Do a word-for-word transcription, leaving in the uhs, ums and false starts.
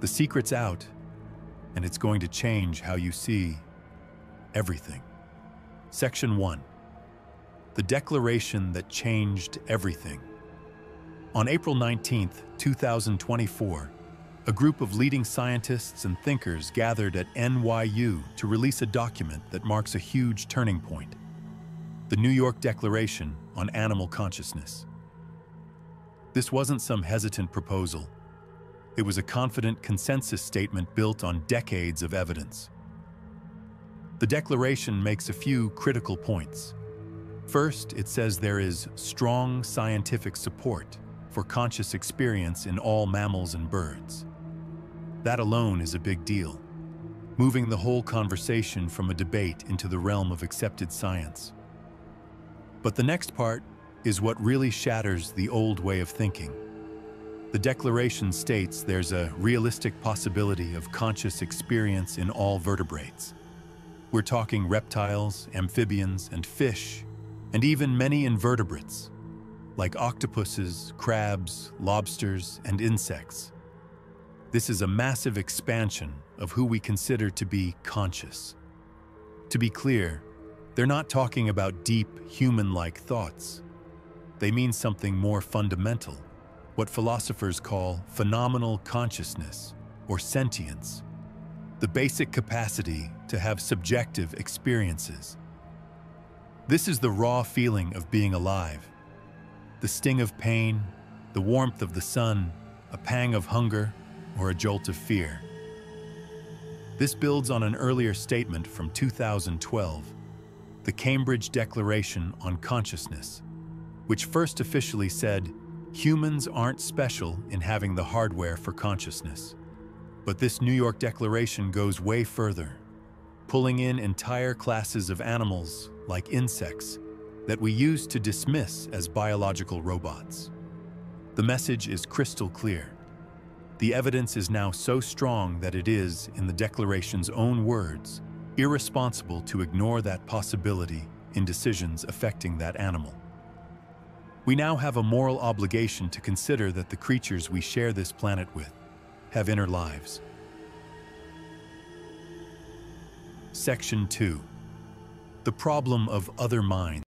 The secret's out, and it's going to change how you see everything. Section one. The Declaration that Changed Everything. On April nineteenth, two thousand twenty-four, a group of leading scientists and thinkers gathered at N Y U to release a document that marks a huge turning point: the New York Declaration on Animal Consciousness. This wasn't some hesitant proposal. It was a confident consensus statement built on decades of evidence. The Declaration makes a few critical points. First, it says there is strong scientific support for conscious experience in all mammals and birds. That alone is a big deal, moving the whole conversation from a debate into the realm of accepted science. But the next part is what really shatters the old way of thinking. The Declaration states there's a realistic possibility of conscious experience in all vertebrates. We're talking reptiles, amphibians, and fish, and even many invertebrates, like octopuses, crabs, lobsters, and insects. This is a massive expansion of who we consider to be conscious. To be clear, they're not talking about deep, human-like thoughts. They mean something more fundamental, what philosophers call phenomenal consciousness or sentience, the basic capacity to have subjective experiences. This is the raw feeling of being alive, the sting of pain, the warmth of the sun, a pang of hunger, or a jolt of fear. This builds on an earlier statement from two thousand twelve, the Cambridge Declaration on Consciousness, which first officially said, humans aren't special in having the hardware for consciousness. But this New York Declaration goes way further, pulling in entire classes of animals, like insects, that we use to dismiss as biological robots. The message is crystal clear. The evidence is now so strong that it is, in the Declaration's own words, irresponsible to ignore that possibility in decisions affecting that animal. We now have a moral obligation to consider that the creatures we share this planet with have inner lives. Section two. The Problem of Other Minds.